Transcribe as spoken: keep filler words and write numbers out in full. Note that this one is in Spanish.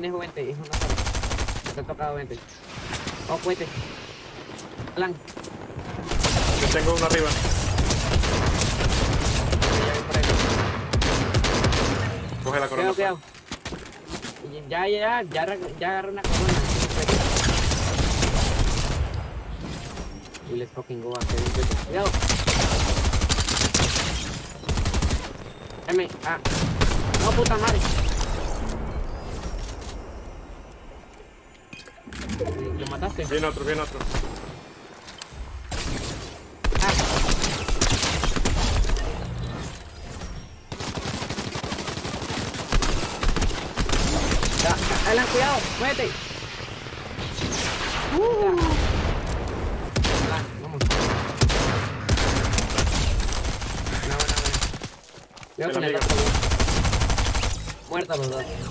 tenés veinte y es una sola. Te ha tocado veinte. Oh, puente. Alan. Yo tengo uno arriba. Coge la corona. Cuidado, cuidado. Ya, ya, ya, ya agarra una corona. Y let's fucking go after this. Cuidado. M. Ah. No, puta madre. ¿Lo mataste? Viene otro, viene otro. Ah. Ya, Alan, cuidado, muévete. Uh. Muerta los dos.